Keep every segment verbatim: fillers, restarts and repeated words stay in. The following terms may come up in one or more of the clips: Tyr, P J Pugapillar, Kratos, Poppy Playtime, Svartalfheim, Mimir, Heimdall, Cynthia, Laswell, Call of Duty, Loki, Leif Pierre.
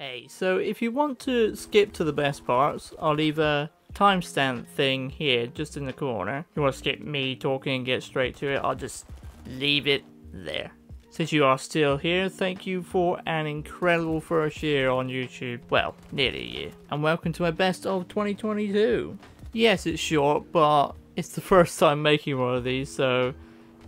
Hey, so if you want to skip to the best parts, I'll leave a timestamp thing here just in the corner. If you want to skip me talking and get straight to it, I'll just leave it there. Since you are still here, thank you for an incredible first year on YouTube. Well, nearly a year. And welcome to my best of twenty twenty-two. Yes, it's short, but it's the first time making one of these, so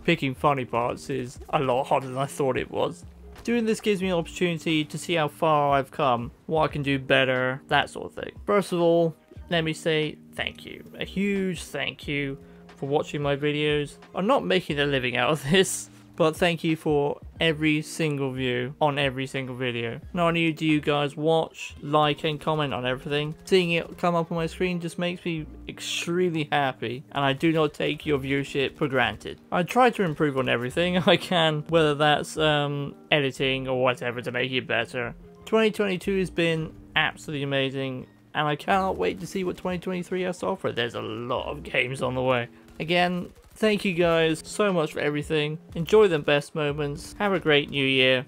picking funny parts is a lot harder than I thought it was. Doing this gives me an opportunity to see how far I've come, what I can do better, that sort of thing. First of all, let me say thank you. A huge thank you for watching my videos. I'm not making a living out of this, but thank you for every single view on every single video. Not only do you guys watch, like and comment on everything, seeing it come up on my screen just makes me extremely happy, and I do not take your viewership for granted. I try to improve on everything I can, whether that's um, editing or whatever to make it better. twenty twenty-two has been absolutely amazing, and I cannot wait to see what twenty twenty-three has to offer. There's a lot of games on the way. Again, thank you guys so much for everything. Enjoy the best moments. Have a great new year.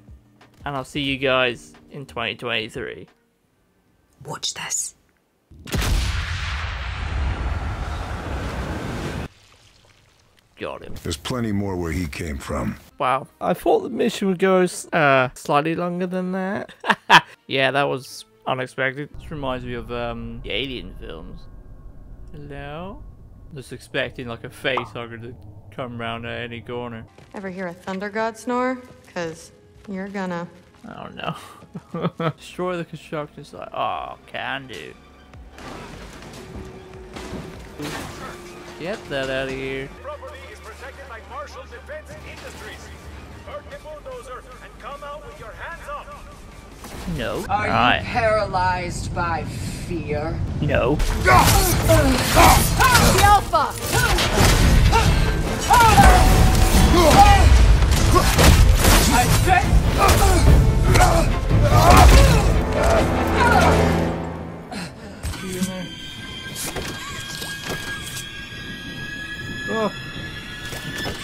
And I'll see you guys in twenty twenty-three. Watch this. Got him. There's plenty more where he came from. Wow. I thought the mission would go uh, slightly longer than that. Yeah, that was unexpected. This reminds me of um, the Alien films. Hello? Just expecting like a face hugger to come round at any corner. Ever hear a thunder god snore? Cause you're gonna. I don't know. Destroy the construction site. Oh, can do. Get that out of here. Property is protected by Marshall Defense Industries. Hurt the bulldozer and come out with your hands up. No. Are right. you paralyzed by fear? No. Alpha. I said. Oh.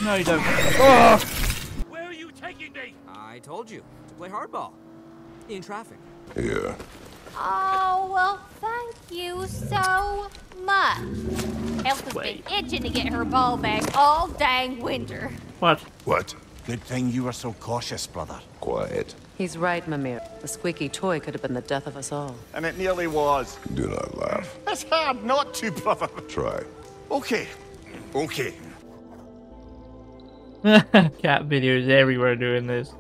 No, you don't. Oh. Where are you taking me? I told you to play hardball. In traffic. Yeah. Oh, well, thank you so much. Elsa's Wait. been itching to get her ball back all dang winter. What? What? Good thing you were so cautious, brother. Quiet. He's right, Mimir. The squeaky toy could have been the death of us all. And it nearly was. Do not laugh. It's hard not to, brother. Try. Okay. Okay. Cat videos everywhere doing this.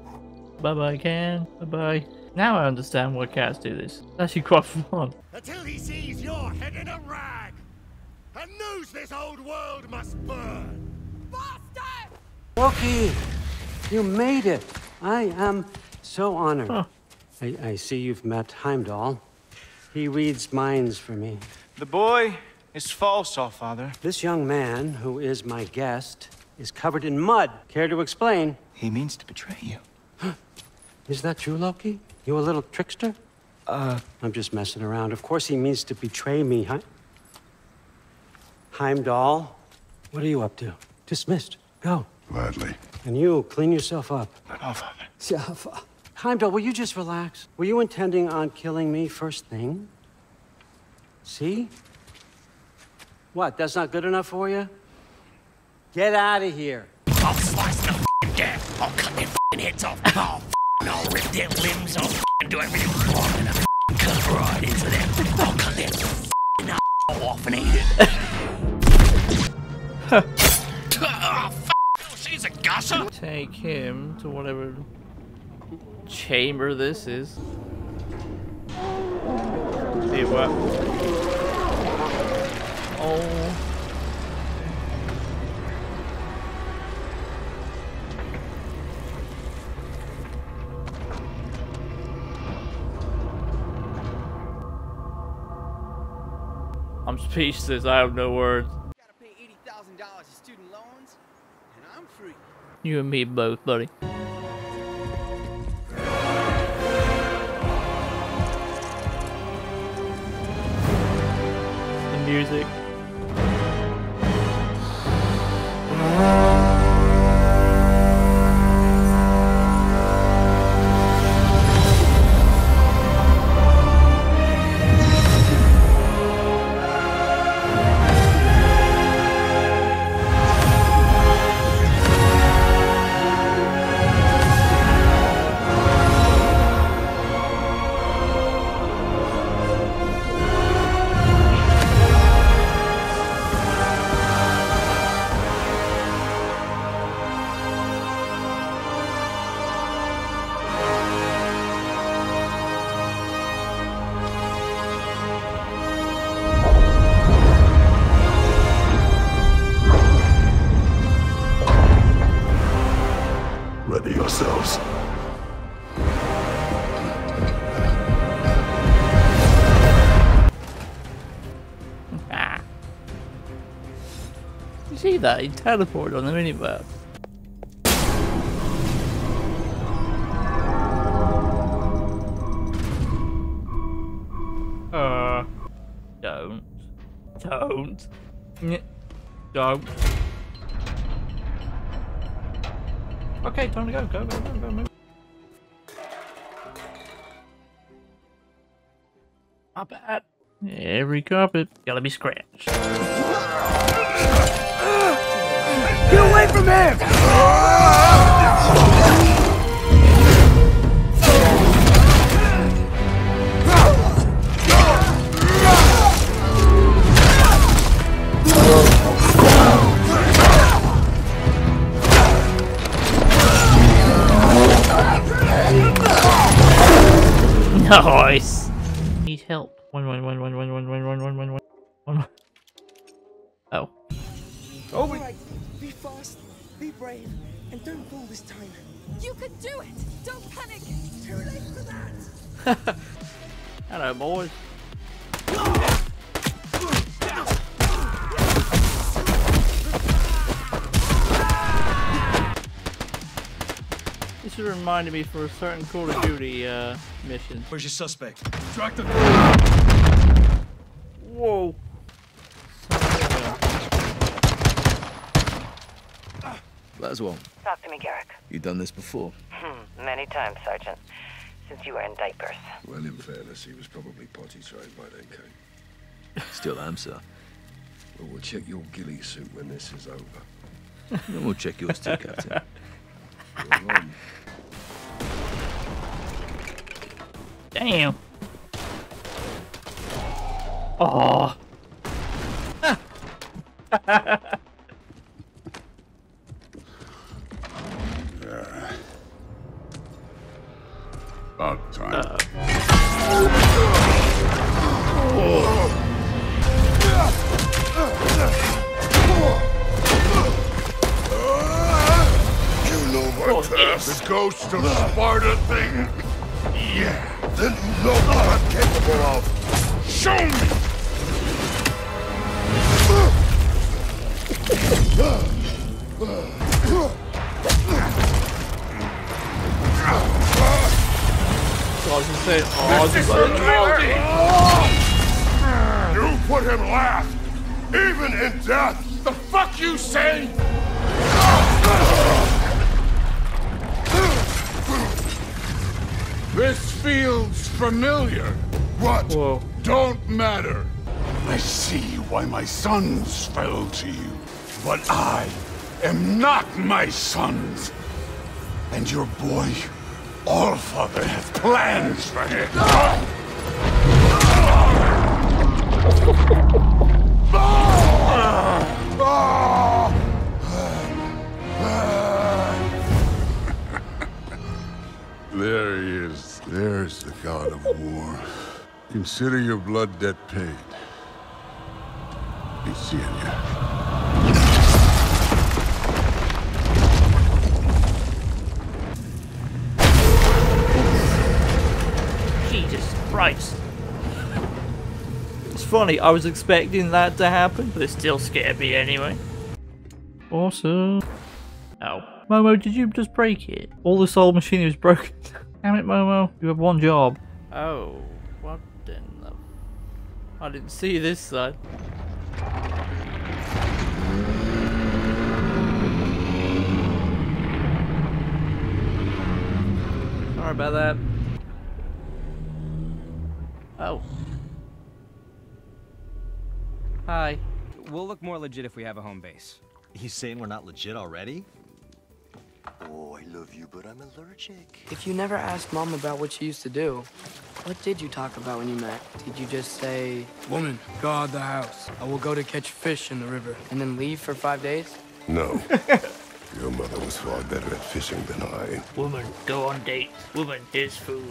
Bye-bye, Can. Bye-bye. Now I understand why cats do this. It's actually quite fun. Until he sees your head in a rag, and knows this old world must burn. Bastard! Rocky, you made it. I am so honored. Huh. I, I see you've met Heimdall. He reads minds for me. The boy is false, our father. This young man, who is my guest, is covered in mud. Care to explain? He means to betray you. Is that true, Loki? You a little trickster? Uh... I'm just messing around. Of course he means to betray me, huh? Heimdall, what are you up to? Dismissed. Go. Gladly. And you, clean yourself up. No, Father. Heimdall, will you just relax? Were you intending on killing me first thing? See? What, that's not good enough for you? Get out of here. I'll slice the f***ing dead. I'll cut their f***ing heads off. Oh, and I'll rip their limbs off and do everything wrong and I'll cut right into them. I'll cut their f***ing off and eat it. Huh. Oh, f***, she's a gossip. Take him to whatever chamber this is. It worked. Oh. I'm speechless, I have no words. Gotta pay eighty thousand dollars in student loans, and I'm free. You and me both, buddy. The music. that, you teleport on the minimap. Uh. Don't. Don't. Don't. Okay, time to go. Go, go, go, go, move. Not bad. Every carpet gotta be scratched. Get away from him! Nice. Need help. One, one, one, one, one, one, one, one, one, one, one, one. Oh. Oh, wait. Right. Be fast, be brave, and don't fall this time. You can do it! Don't panic! Too late for that! Hello, boys. This is reminding me for a certain Call of Duty uh, mission. Where's your suspect? Track them. Whoa. Laswell. Talk to me, Garrick. You've done this before? Hmm, many times, Sergeant. Since you were in diapers. Well, in fairness, he was probably potty trained by that cake. Still am, sir. Well, we'll check your ghillie suit when this is over. And we'll check yours too, Captain. You're wrong. Damn. Oh. About time. Uh. Oh. You know my oh, task. The ghost of the Sparta thing. Yeah. Then you know what I'm capable of. Show me. So I was just saying, oh, this is reality. You put him last, even in death. The fuck you say? This feels familiar. What? Whoa. Don't matter. I see why my sons fell to you, but I am not my sons, and your boy, Allfather, has plans for him. There he is. There's the god of war. Consider your blood debt paid. Be seeing you. Jesus Christ. It's funny, I was expecting that to happen, but it still scared me anyway. Awesome. Oh. Momo, did you just break it? All the soul machinery was broken. Damn it, Momo. You have one job. Oh. What in the... I didn't see this side. Sorry about that. Oh. Hi. We'll look more legit if we have a home base. He's saying we're not legit already? Oh, I love you, but I'm allergic. If you never asked Mom about what she used to do, what did you talk about when you met? Did you just say, "Woman, guard the house. I will go to catch fish in the river," and then leave for five days? No. Your mother was far better at fishing than I. Woman, go on dates. Woman, here's food.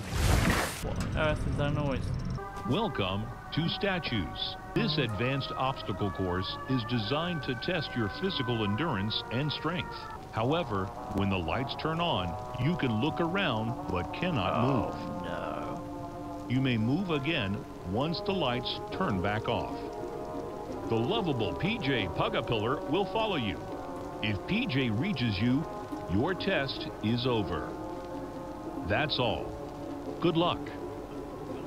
What on earth is that noise? Welcome to Statues. This advanced obstacle course is designed to test your physical endurance and strength. However, when the lights turn on, you can look around but cannot move. Oh, no. You may move again once the lights turn back off. the lovable P J Pugapillar will follow you. If P J reaches you, your test is over. That's all. Good luck.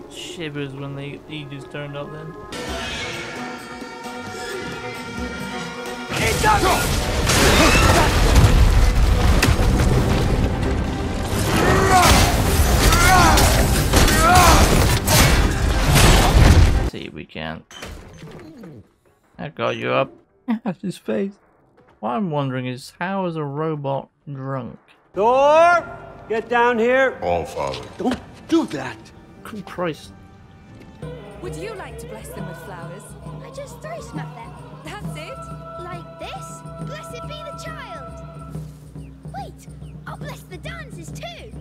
Shivers when they he just turned up then. Let's see if we can. I got you up. After his face. What I'm wondering is, how is a robot drunk? Thor! Get down here! Oh, Father. Don't do that! Good Christ. Would you like to bless them with flowers? I just threw some at them. That's it? Like this? Blessed be the child! Wait! I'll bless the dancers too!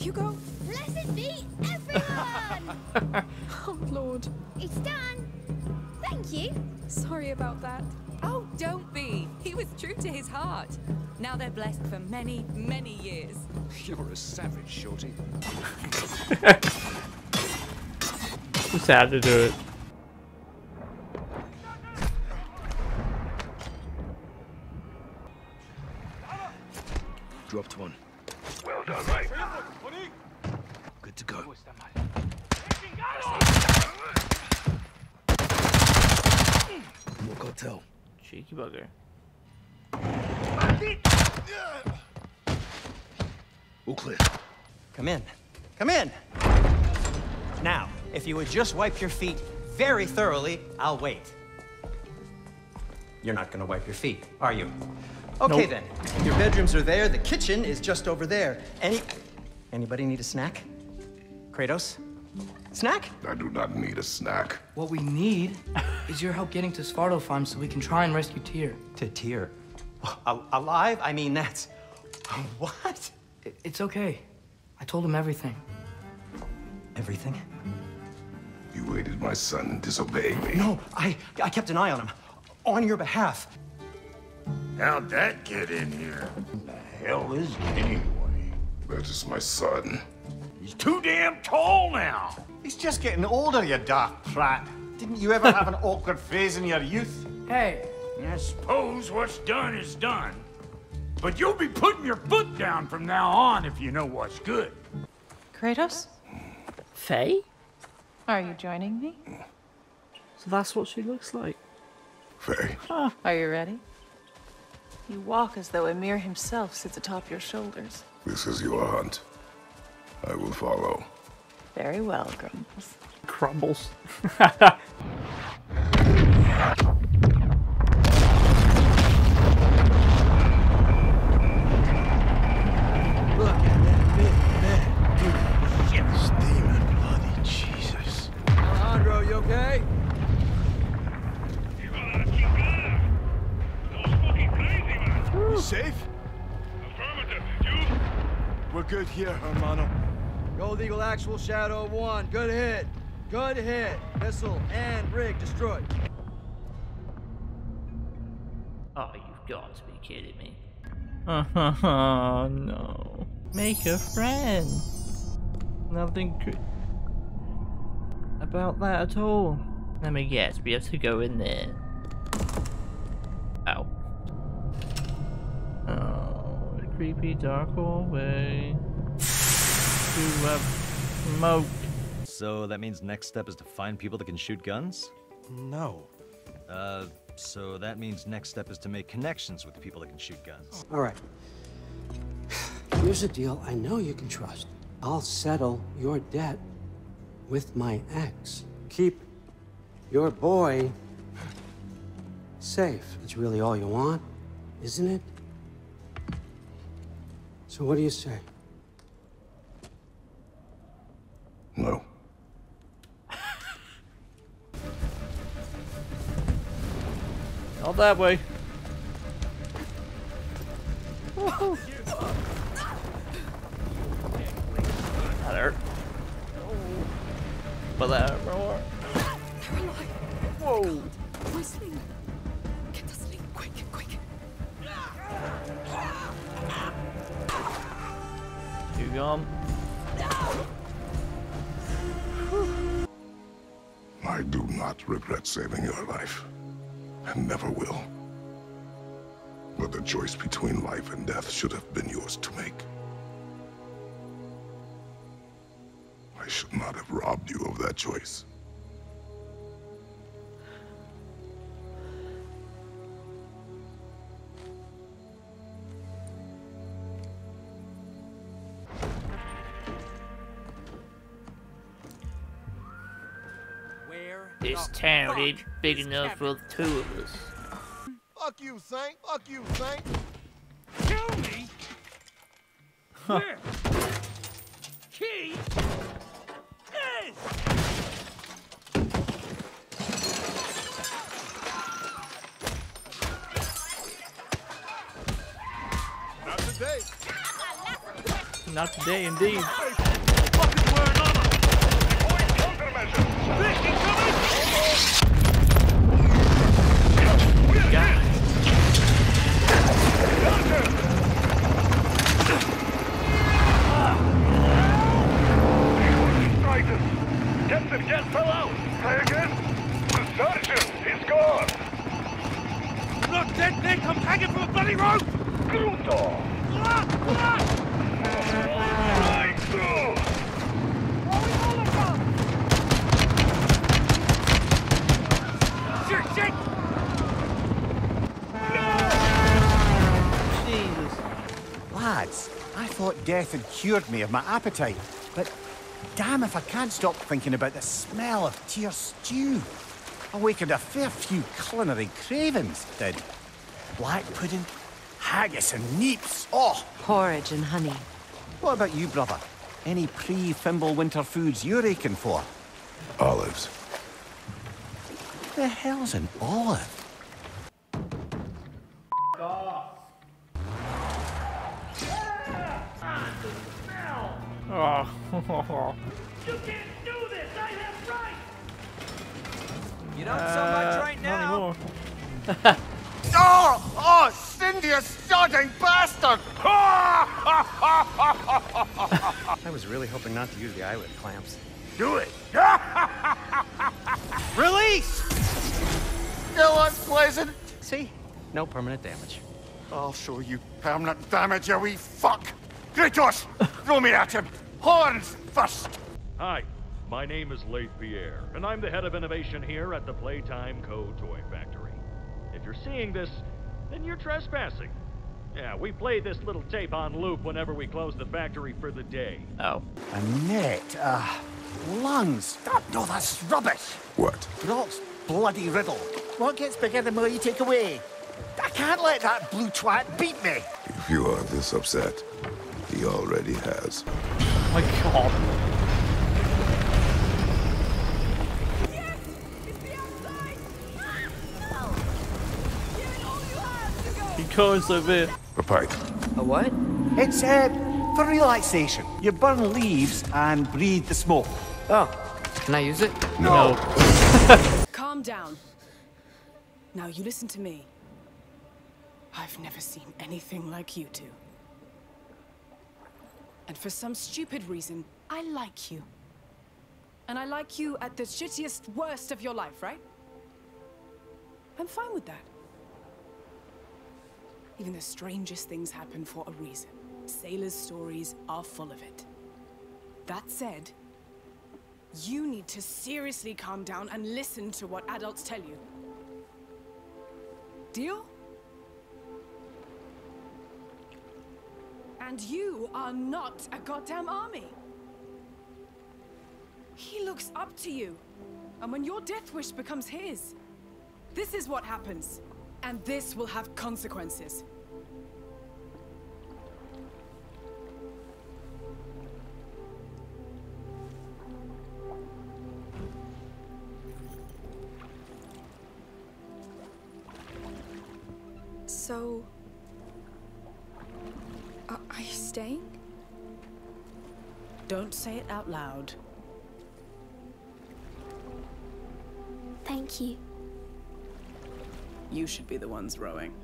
Hugo? Blessed be everyone! Oh, Lord. It's done! Thank you! Sorry about that. Oh, don't be. He was true to his heart. Now they're blessed for many, many years. You're a savage, Shorty. Just had to do it. Dropped one. Well done, mate. Good to go. More cartel. Cheeky bugger. All clear. Come in. Come in! Now, if you would just wipe your feet very thoroughly, I'll wait. You're not gonna wipe your feet, are you? Okay, nope. Then. Your bedrooms are there, the kitchen is just over there. Any... Anybody need a snack? Kratos? Snack? I do not need a snack. What we need is your help getting to Svartalfheim so we can try and rescue Tyr. To Tyr? A alive? I mean, that's... What? It's okay. I told him everything. Everything? You aided my son and disobeyed me. No, I, I kept an eye on him. On your behalf. How'd that get in here? What the hell is he anyway? That is my son. He's too damn tall now. He's just getting older, you daft prat. Didn't you ever have an awkward phase in your youth? Hey. I suppose what's done is done. But you'll be putting your foot down from now on if you know what's good. Kratos? Faye? Are you joining me? So that's what she looks like. Faye. Huh. Are you ready? You walk as though Emir himself sits atop your shoulders. This is your hunt. I will follow. Very well, Grumbles. Crumbles. Look at that big man. Dude, shit. Steaming bloody Jesus. Alejandro, you okay? You're gonna have to keep going. Those fucking crazy, man. You safe? Affirmative, you? We're good here, Hermano. Gold Eagle Actual Shadow one. Good hit. Good hit. Missile and rig destroyed. Oh, you've got to be kidding me. Oh, no. Make a friend. Nothing cr about that at all. Let me guess. We have to go in there. Ow. Oh, the creepy dark hallway. To have smoked. So that means next step is to find people that can shoot guns? No. Uh, so that means next step is to make connections with the people that can shoot guns. All right. Here's a deal I know you can trust. I'll settle your debt with my ex. Keep your boy safe. That's really all you want, isn't it? So what do you say? No. Not that way. Whoa. That hurt. But that hurt more. They're alive. Whoa. God. Whistling. Get to sleep. Quick, quick. You gone? My do not regret saving your life, and never will. But the choice between life and death should have been yours to make. I should not have robbed you of that choice. This town ain't big enough for the two of us. Fuck you, Saint. Fuck you, Saint. Kill me? Where? Key is. Not today. Not today, indeed. Just fell out. Say again? The sergeant is gone. Look, that thing comes hanging from a bloody rope. Gruto. Ah, ah. Right through. Shit, shit. Jesus. Lads, I thought death had cured me of my appetite, but damn if I can't stop thinking about the smell of tear stew. Awakened a fair few culinary cravings, did. Black pudding, haggis and neeps, oh! Porridge and honey. What about you, brother? Any pre-Fimblewinter foods you're aching for? Olives. The hell's an olive? Oh. You can't do this! I have rights! You don't uh, so much right now! Oh! Oh! Cindy, you sodding bastard! I was really hoping not to use the eyelid clamps. Do it! Release! Still unpleasant! See? No permanent damage. I'll show you permanent damage, you wee fuck! Kratos! Throw me at him! Horns first! Hi, my name is Leif Pierre, and I'm the head of innovation here at the Playtime Co. Toy Factory. If you're seeing this, then you're trespassing. Yeah, we play this little tape on loop whenever we close the factory for the day. Oh. A net, uh, lungs. Oh, no, that's rubbish. What? Brock's bloody riddle. What gets bigger the more you take away? I can't let that blue twat beat me. If you are this upset, he already has. Oh my God. Yes! It's the outside! Ah, no! Give it all you have to go! Because of it. A pipe. A what? It's, uh, for relaxation. You burn leaves and breathe the smoke. Oh. Can I use it? No! no. Calm down. Now you listen to me. I've never seen anything like you two. And for some stupid reason, I like you. And I like you at the shittiest, worst of your life, right? I'm fine with that. Even the strangest things happen for a reason. Sailors' stories are full of it. That said, you need to seriously calm down and listen to what adults tell you. Deal? And you are not a goddamn army. He looks up to you. And when your death wish becomes his, this is what happens. And this will have consequences. So... Are you staying? Don't say it out loud. Thank you. You should be the ones rowing.